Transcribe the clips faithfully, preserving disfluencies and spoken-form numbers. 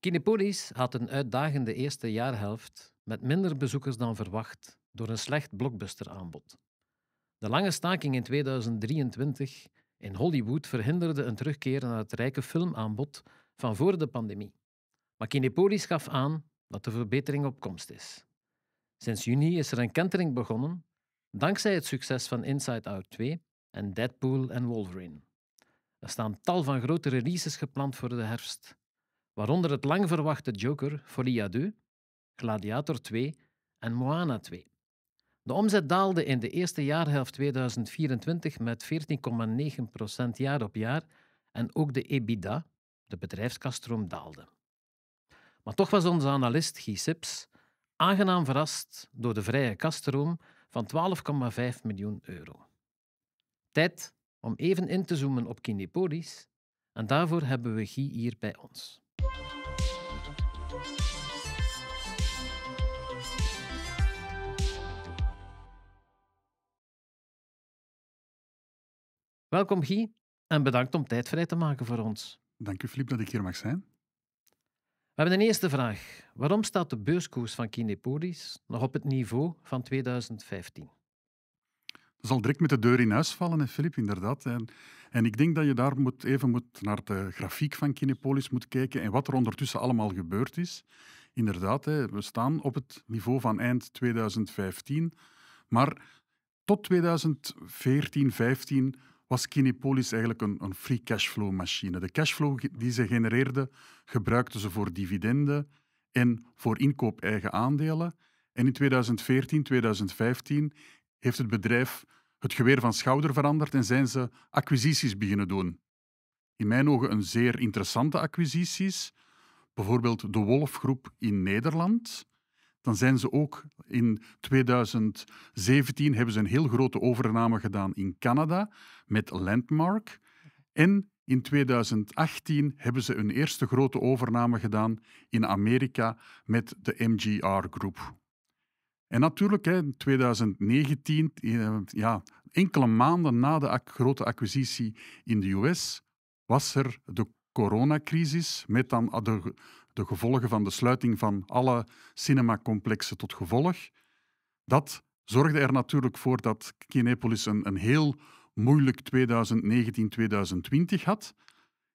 Kinepolis had een uitdagende eerste jaarhelft met minder bezoekers dan verwacht door een slecht blockbusteraanbod. De lange staking in tweeduizend drieëntwintig in Hollywood verhinderde een terugkeer naar het rijke filmaanbod van voor de pandemie. Maar Kinepolis gaf aan dat de verbetering op komst is. Sinds juni is er een kentering begonnen, dankzij het succes van Inside Out twee en Deadpool en Wolverine. Er staan tal van grote releases gepland voor de herfst, waaronder het lang verwachte Joker: Folie à Deux, Gladiator twee en Moana twee. De omzet daalde in de eerste jaarhelft tweeduizend vierentwintig met veertien komma negen procent jaar op jaar en ook de EBITDA, de bedrijfskaststroom, daalde. Maar toch was onze analist Guy Sips aangenaam verrast door de vrije kaststroom van twaalf komma vijf miljoen euro. Tijd om even in te zoomen op Kinepolis en daarvoor hebben we Guy hier bij ons. Welkom Guy en bedankt om tijd vrij te maken voor ons. Dank u Filip dat ik hier mag zijn. We hebben een eerste vraag. Waarom staat de beurskoers van Kinepolis nog op het niveau van tweeduizend vijftien? Dat zal direct met de deur in huis vallen, hè, Filip, inderdaad. En, en ik denk dat je daar moet, even moet naar de grafiek van Kinepolis moet kijken en wat er ondertussen allemaal gebeurd is. Inderdaad, hè, we staan op het niveau van eind tweeduizend vijftien, maar tot tweeduizend veertien vijftien... was Kinepolis eigenlijk een, een free cashflow machine. De cashflow die ze genereerden, gebruikten ze voor dividenden en voor inkoop eigen aandelen. En in tweeduizend veertien, tweeduizend vijftien heeft het bedrijf het geweer van schouder veranderd en zijn ze acquisities beginnen doen. In mijn ogen een zeer interessante acquisities. Bijvoorbeeld de Wolfgroep in Nederland. Dan zijn ze ook in tweeduizend zeventien hebben ze een heel grote overname gedaan in Canada met Landmark. En in tweeduizend achttien hebben ze hun eerste grote overname gedaan in Amerika met de M G R-groep. En natuurlijk, in tweeduizend negentien, ja, enkele maanden na de grote acquisitie in de U S, was er de coronacrisis met dan de... de gevolgen van de sluiting van alle cinemacomplexen tot gevolg. Dat zorgde er natuurlijk voor dat Kinepolis een, een heel moeilijk tweeduizend negentien tweeduizend twintig had.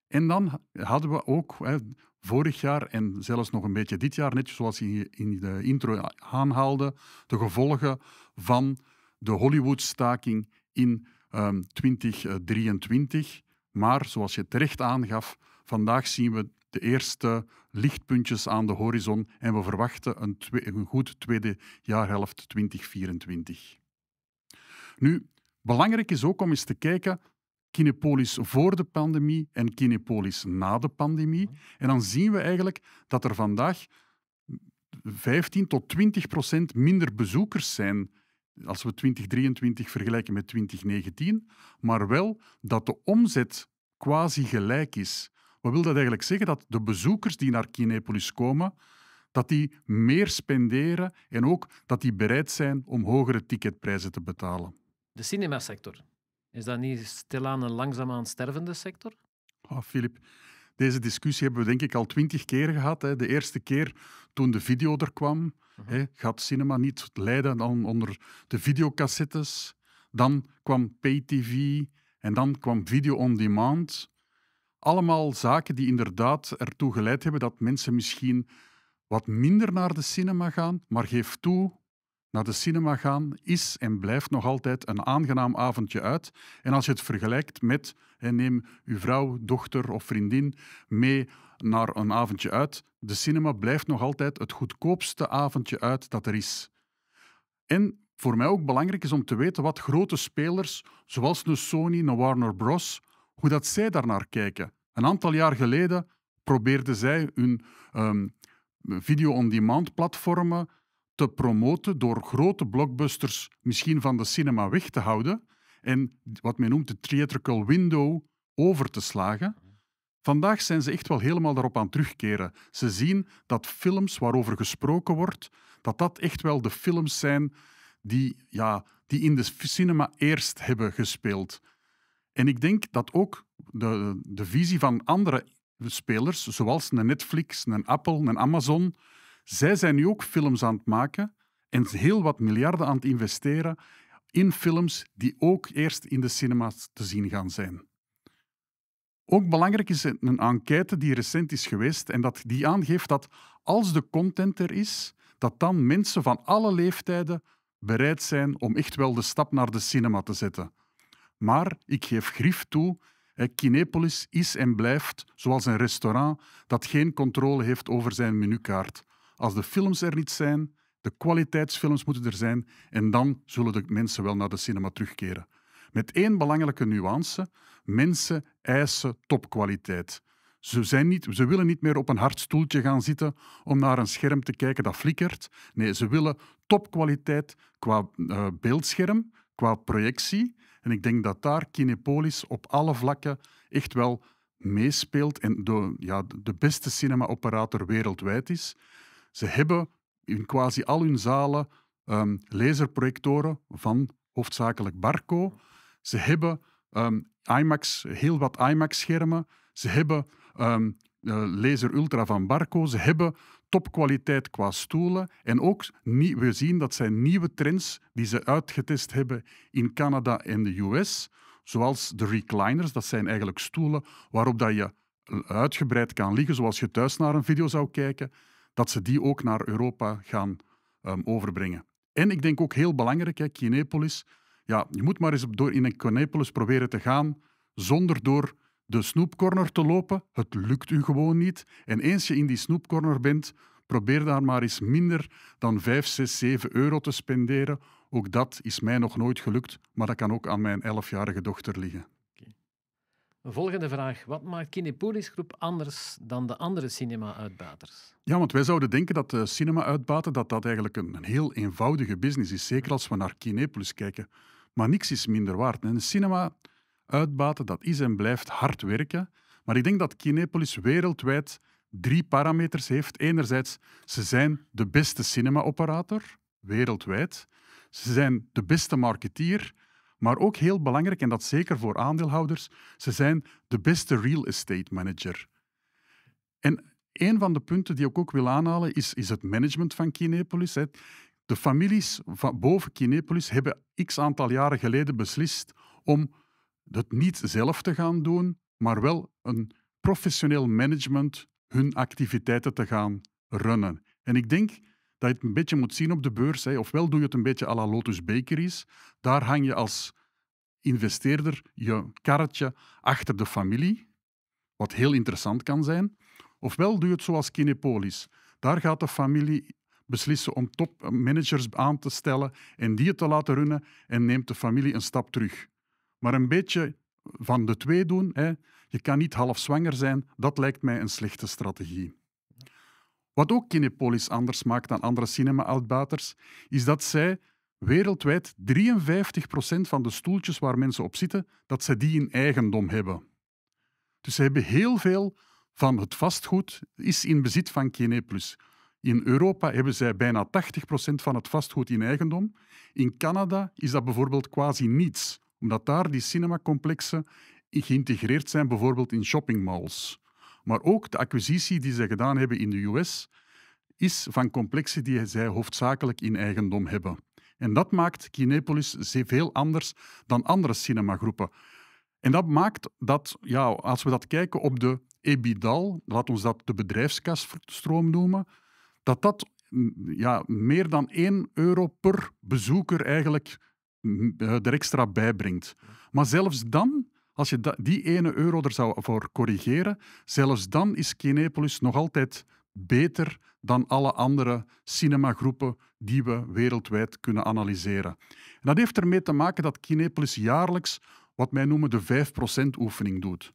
En dan hadden we ook hè, vorig jaar en zelfs nog een beetje dit jaar, net zoals je in de intro aanhaalde, de gevolgen van de Hollywood-staking in um, twintig drieëntwintig. Maar zoals je terecht aangaf, vandaag zien we de eerste lichtpuntjes aan de horizon en we verwachten een, twee, een goed tweede jaarhelft twintig vierentwintig. Nu, belangrijk is ook om eens te kijken Kinepolis voor de pandemie en Kinepolis na de pandemie. En dan zien we eigenlijk dat er vandaag vijftien tot twintig procent minder bezoekers zijn als we twintig drieëntwintig vergelijken met twintig negentien, maar wel dat de omzet quasi gelijk is. Wat wil dat eigenlijk zeggen? Dat de bezoekers die naar Kinepolis komen, dat die meer spenderen en ook dat die bereid zijn om hogere ticketprijzen te betalen. De cinemasector, is dat niet stilaan een langzaamaan stervende sector? Oh, Filip, deze discussie hebben we denk ik al twintig keer gehad. Hè. De eerste keer toen de video er kwam, uh-huh. hè, gaat cinema niet lijden dan onder de videocassettes. Dan kwam pay-tv en dan kwam video on demand. Allemaal zaken die inderdaad ertoe geleid hebben dat mensen misschien wat minder naar de cinema gaan, maar geef toe, naar de cinema gaan is en blijft nog altijd een aangenaam avondje uit. En als je het vergelijkt met, neem uw vrouw, dochter of vriendin mee naar een avondje uit, de cinema blijft nog altijd het goedkoopste avondje uit dat er is. En voor mij ook belangrijk is om te weten wat grote spelers, zoals de Sony, de Warner Bros., hoe dat zij daarnaar kijken. Een aantal jaar geleden probeerden zij hun um, video-on-demand-platformen te promoten door grote blockbusters misschien van de cinema weg te houden en wat men noemt de theatrical window over te slagen. Vandaag zijn ze echt wel helemaal daarop aan terugkeren. Ze zien dat films waarover gesproken wordt, dat dat echt wel de films zijn die, ja, die in de cinema eerst hebben gespeeld. En ik denk dat ook de, de visie van andere spelers, zoals een Netflix, een Apple, een Amazon, zij zijn nu ook films aan het maken en heel wat miljarden aan het investeren in films die ook eerst in de cinema's te zien gaan zijn. Ook belangrijk is een enquête die recent is geweest en dat die aangeeft dat als de content er is, dat dan mensen van alle leeftijden bereid zijn om echt wel de stap naar de cinema te zetten. Maar ik geef grif toe, Kinepolis is en blijft zoals een restaurant dat geen controle heeft over zijn menukaart. Als de films er niet zijn, de kwaliteitsfilms moeten er zijn en dan zullen de mensen wel naar de cinema terugkeren. Met één belangrijke nuance, mensen eisen topkwaliteit. Ze, zijn niet, ze willen niet meer op een hard stoeltje gaan zitten om naar een scherm te kijken dat flikkert. Nee, ze willen topkwaliteit qua uh, beeldscherm, qua projectie. En ik denk dat daar Kinepolis op alle vlakken echt wel meespeelt en de, ja, de beste cinema-operator wereldwijd is. Ze hebben in quasi al hun zalen um, laserprojectoren van hoofdzakelijk Barco. Ze hebben um, IMAX, heel wat IMAX-schermen. Ze hebben um, laser ultra van Barco. Ze hebben topkwaliteit qua stoelen. En ook, we zien dat zijn nieuwe trends die ze uitgetest hebben in Canada en de U S. Zoals de recliners. Dat zijn eigenlijk stoelen waarop dat je uitgebreid kan liggen, zoals je thuis naar een video zou kijken. Dat ze die ook naar Europa gaan um, overbrengen. En ik denk ook heel belangrijk, hè, Kinepolis. Ja, je moet maar eens door in een Kinepolis proberen te gaan zonder door de snoepcorner te lopen. Het lukt u gewoon niet. En eens je in die snoepcorner bent, probeer daar maar eens minder dan vijf, zes, zeven euro te spenderen. Ook dat is mij nog nooit gelukt, maar dat kan ook aan mijn elfjarige dochter liggen. Okay. Volgende vraag. Wat maakt Kinepolisgroep anders dan de andere cinema-uitbaters? Ja, want wij zouden denken dat de cinema-uitbaten dat dat eigenlijk een, een heel eenvoudige business is. Zeker als we naar Kinepolis kijken. Maar niks is minder waard. En de cinema... uitbaten, dat is en blijft hard werken. Maar ik denk dat Kinepolis wereldwijd drie parameters heeft. Enerzijds, ze zijn de beste cinema-operator, wereldwijd. Ze zijn de beste marketeer, maar ook heel belangrijk, en dat zeker voor aandeelhouders, ze zijn de beste real estate manager. En een van de punten die ik ook wil aanhalen is, is het management van Kinepolis. De families van boven Kinepolis hebben x aantal jaren geleden beslist om dat niet zelf te gaan doen, maar wel een professioneel management hun activiteiten te gaan runnen. En ik denk dat je het een beetje moet zien op de beurs. Hè. Ofwel doe je het een beetje à la Lotus Bakeries. Daar hang je als investeerder je karretje achter de familie, wat heel interessant kan zijn. Ofwel doe je het zoals Kinepolis. Daar gaat de familie beslissen om topmanagers aan te stellen en die het te laten runnen en neemt de familie een stap terug. Maar een beetje van de twee doen, hè. Je kan niet half zwanger zijn, dat lijkt mij een slechte strategie. Wat ook Kinepolis anders maakt dan andere cinema-uitbaters, is dat zij wereldwijd drieënvijftig procent van de stoeltjes waar mensen op zitten, dat zij die in eigendom hebben. Dus ze hebben heel veel van het vastgoed is in bezit van Kinepolis. In Europa hebben zij bijna tachtig procent van het vastgoed in eigendom. In Canada is dat bijvoorbeeld quasi niets, omdat daar die cinemacomplexen geïntegreerd zijn, bijvoorbeeld in shoppingmalls. Maar ook de acquisitie die zij gedaan hebben in de U S is van complexen die zij hoofdzakelijk in eigendom hebben. En dat maakt Kinepolis veel anders dan andere cinemagroepen. En dat maakt dat, ja, als we dat kijken op de EBITDA, laat ons dat de bedrijfskasstroom noemen, dat dat ja, meer dan één euro per bezoeker eigenlijk er extra bijbrengt. Maar zelfs dan, als je die ene euro er zou voor corrigeren, zelfs dan is Kinepolis nog altijd beter dan alle andere cinemagroepen die we wereldwijd kunnen analyseren. En dat heeft ermee te maken dat Kinepolis jaarlijks wat wij noemen de vijf procent-oefening doet.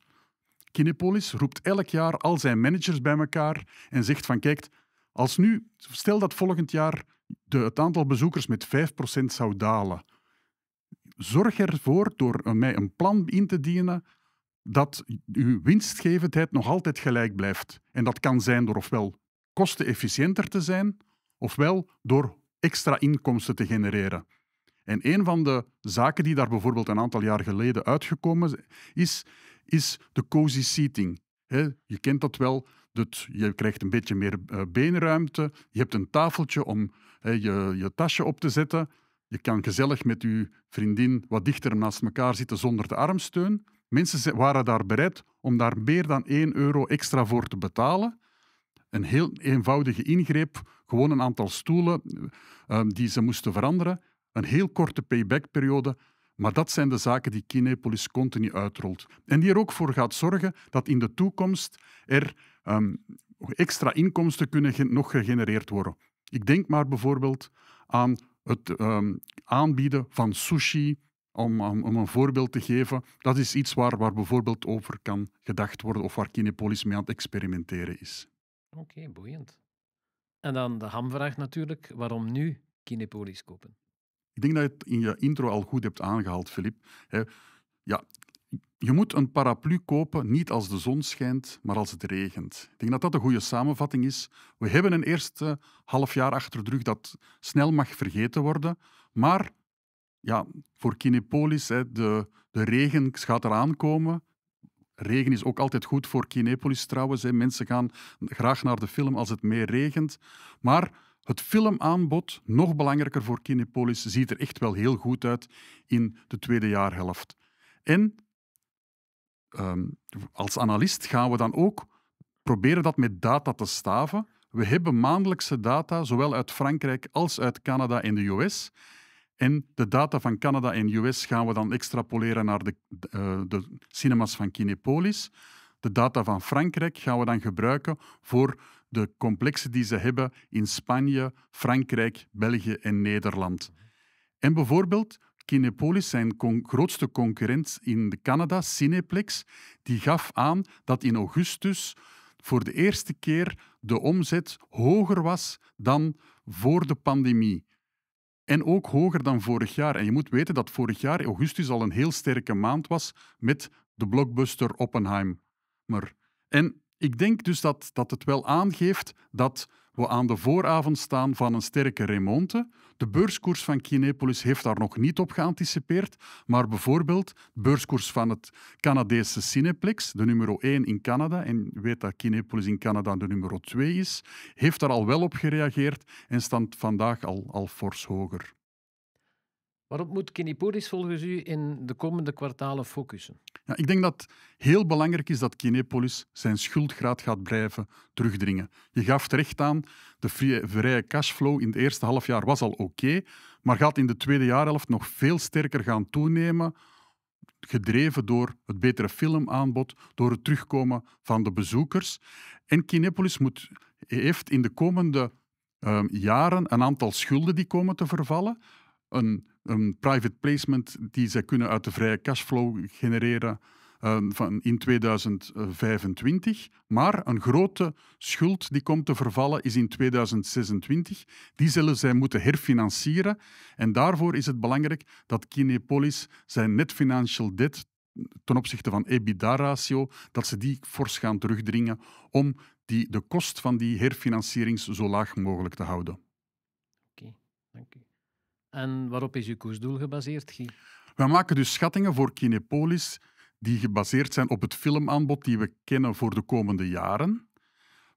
Kinepolis roept elk jaar al zijn managers bij elkaar en zegt van kijk, als nu, stel dat volgend jaar de, het aantal bezoekers met vijf procent zou dalen. Zorg ervoor, door mij een plan in te dienen, dat uw winstgevendheid nog altijd gelijk blijft. En dat kan zijn door ofwel kostenefficiënter te zijn, ofwel door extra inkomsten te genereren. En een van de zaken die daar bijvoorbeeld een aantal jaar geleden uitgekomen is, is de cozy seating. He, je kent dat wel. Dus je krijgt een beetje meer uh, beenruimte. Je hebt een tafeltje om he, je, je tasje op te zetten. Je kan gezellig met je vriendin wat dichter naast elkaar zitten zonder de armsteun. Mensen waren daar bereid om daar meer dan één euro extra voor te betalen. Een heel eenvoudige ingreep, gewoon een aantal stoelen uh, die ze moesten veranderen. Een heel korte paybackperiode. Maar dat zijn de zaken die Kinepolis continu uitrolt. En die er ook voor gaat zorgen dat in de toekomst er um, extra inkomsten kunnen nog gegenereerd worden. Ik denk maar bijvoorbeeld aan het um, aanbieden van sushi, om, om, om een voorbeeld te geven. Dat is iets waar, waar bijvoorbeeld over kan gedacht worden of waar Kinepolis mee aan het experimenteren is. Oké, okay, boeiend. En dan de hamvraag natuurlijk. Waarom nu Kinepolis kopen? Ik denk dat je het in je intro al goed hebt aangehaald, Filip. Ja, je moet een paraplu kopen, niet als de zon schijnt, maar als het regent. Ik denk dat dat een goede samenvatting is. We hebben een eerste half jaar achter de rug dat snel mag vergeten worden. Maar ja, voor Kinepolis, de, de regen gaat eraan komen. Regen is ook altijd goed voor Kinepolis trouwens. Mensen gaan graag naar de film als het meer regent. Maar het filmaanbod, nog belangrijker voor Kinepolis, ziet er echt wel heel goed uit in de tweede jaarhelft. En um, als analist gaan we dan ook proberen dat met data te staven. We hebben maandelijkse data, zowel uit Frankrijk als uit Canada en de U S. En de data van Canada en U S gaan we dan extrapoleren naar de, uh, de cinemas van Kinepolis. De data van Frankrijk gaan we dan gebruiken voor de complexen die ze hebben in Spanje, Frankrijk, België en Nederland. En bijvoorbeeld, Kinepolis, zijn con- grootste concurrent in Canada, Cineplex, die gaf aan dat in augustus voor de eerste keer de omzet hoger was dan voor de pandemie. En ook hoger dan vorig jaar. En je moet weten dat vorig jaar augustus al een heel sterke maand was met de blockbuster Oppenheimer. En ik denk dus dat, dat het wel aangeeft dat we aan de vooravond staan van een sterke remonte. De beurskoers van Kinepolis heeft daar nog niet op geanticipeerd, maar bijvoorbeeld de beurskoers van het Canadese Cineplex, de nummer één in Canada, en je weet dat Kinepolis in Canada de nummer twee is, heeft daar al wel op gereageerd en staat vandaag al, al fors hoger. Waarop moet Kinepolis volgens u in de komende kwartalen focussen? Ja, ik denk dat het heel belangrijk is dat Kinepolis zijn schuldgraad gaat blijven terugdringen. Je gaf terecht aan, de vrije cashflow in het eerste halfjaar was al oké, okay, maar gaat in de tweede jaarhelft nog veel sterker gaan toenemen, gedreven door het betere filmaanbod, door het terugkomen van de bezoekers. En Kinepolis moet, heeft in de komende uh, jaren een aantal schulden die komen te vervallen, een, een private placement die zij kunnen uit de vrije cashflow genereren uh, van in tweeduizend vijfentwintig. Maar een grote schuld die komt te vervallen is in tweeduizend zesentwintig. Die zullen zij moeten herfinancieren. En daarvoor is het belangrijk dat Kinepolis zijn net financial debt ten opzichte van EBITDA-ratio, dat ze die fors gaan terugdringen om die, de kost van die herfinanciering zo laag mogelijk te houden. Oké, okay, dank u. En waarop is uw koersdoel gebaseerd, Guy? We maken dus schattingen voor Kinepolis die gebaseerd zijn op het filmaanbod die we kennen voor de komende jaren.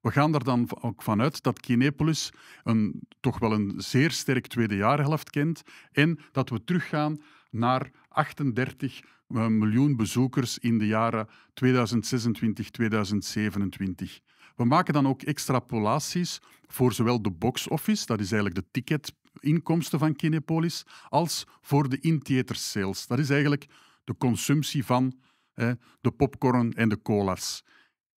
We gaan er dan ook vanuit dat Kinepolis een, toch wel een zeer sterk tweede jaarhelft kent en dat we teruggaan naar achtendertig miljoen bezoekers in de jaren tweeduizend zesentwintig, tweeduizend zevenentwintig. We maken dan ook extrapolaties voor zowel de box office, dat is eigenlijk de ticket inkomsten van Kinepolis, als voor de in-theater sales. Dat is eigenlijk de consumptie van eh, de popcorn en de cola's.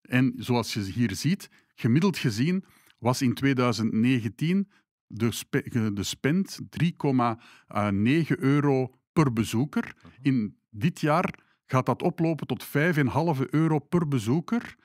En zoals je hier ziet, gemiddeld gezien was in tweeduizend negentien de, spe de spend drie komma negen euro per bezoeker. In dit jaar gaat dat oplopen tot vijf komma vijf euro per bezoeker.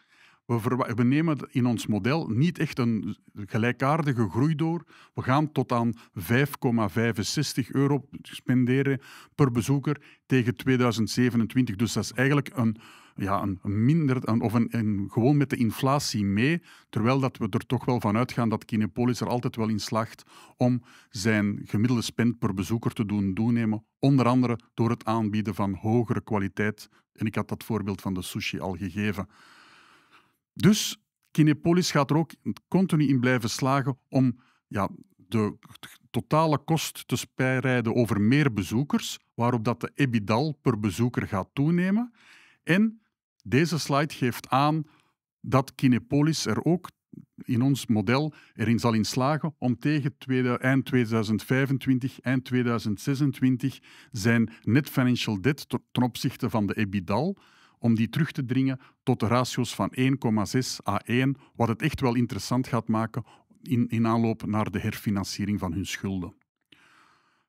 We, we nemen in ons model niet echt een gelijkaardige groei door. We gaan tot aan vijf komma vijfenzestig euro spenderen per bezoeker tegen tweeduizend zevenentwintig. Dus dat is eigenlijk een, ja, een minder, een, of een, een, gewoon met de inflatie mee. Terwijl dat we er toch wel van uitgaan dat Kinepolis er altijd wel in slaagt om zijn gemiddelde spend per bezoeker te doen toenemen. Onder andere door het aanbieden van hogere kwaliteit. En ik had dat voorbeeld van de sushi al gegeven. Dus Kinepolis gaat er ook continu in blijven slagen om ja, de totale kost te spreiden over meer bezoekers, waarop dat de EBITDA per bezoeker gaat toenemen. En deze slide geeft aan dat Kinepolis er ook in ons model erin zal in slagen om tegen eind tweeduizend vijfentwintig, eind tweeduizend zesentwintig zijn net financial debt ten opzichte van de EBITDA, om die terug te dringen tot de ratio's van één komma zes à één, wat het echt wel interessant gaat maken in, in aanloop naar de herfinanciering van hun schulden.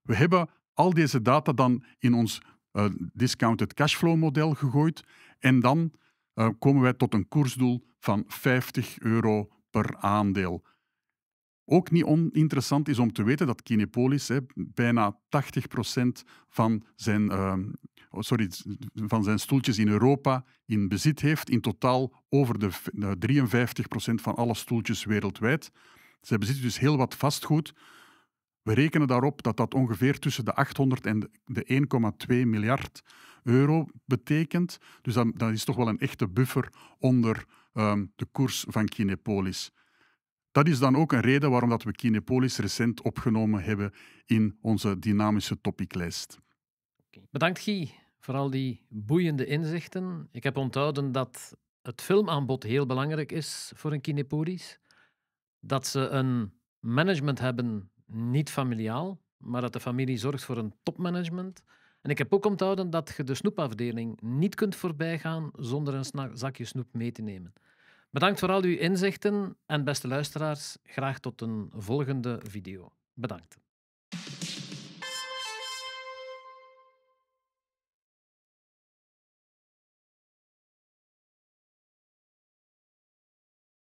We hebben al deze data dan in ons uh, discounted cashflow model gegooid en dan uh, komen wij tot een koersdoel van vijftig euro per aandeel. Ook niet oninteressant is om te weten dat Kinepolis hè, bijna tachtig procent van zijn, uh, sorry, van zijn stoeltjes in Europa in bezit heeft. In totaal over de drieënvijftig procent van alle stoeltjes wereldwijd. Zij bezitten dus heel wat vastgoed. We rekenen daarop dat dat ongeveer tussen de achthonderd en de één komma twee miljard euro betekent. Dus dat, dat is toch wel een echte buffer onder uh, de koers van Kinepolis. Dat is dan ook een reden waarom dat we Kinepolis recent opgenomen hebben in onze dynamische topiclijst. Bedankt Guy voor al die boeiende inzichten. Ik heb onthouden dat het filmaanbod heel belangrijk is voor een Kinepolis. Dat ze een management hebben, niet familiaal, maar dat de familie zorgt voor een topmanagement. En ik heb ook onthouden dat je de snoepafdeling niet kunt voorbijgaan zonder een zakje snoep mee te nemen. Bedankt voor al uw inzichten en beste luisteraars, graag tot een volgende video. Bedankt.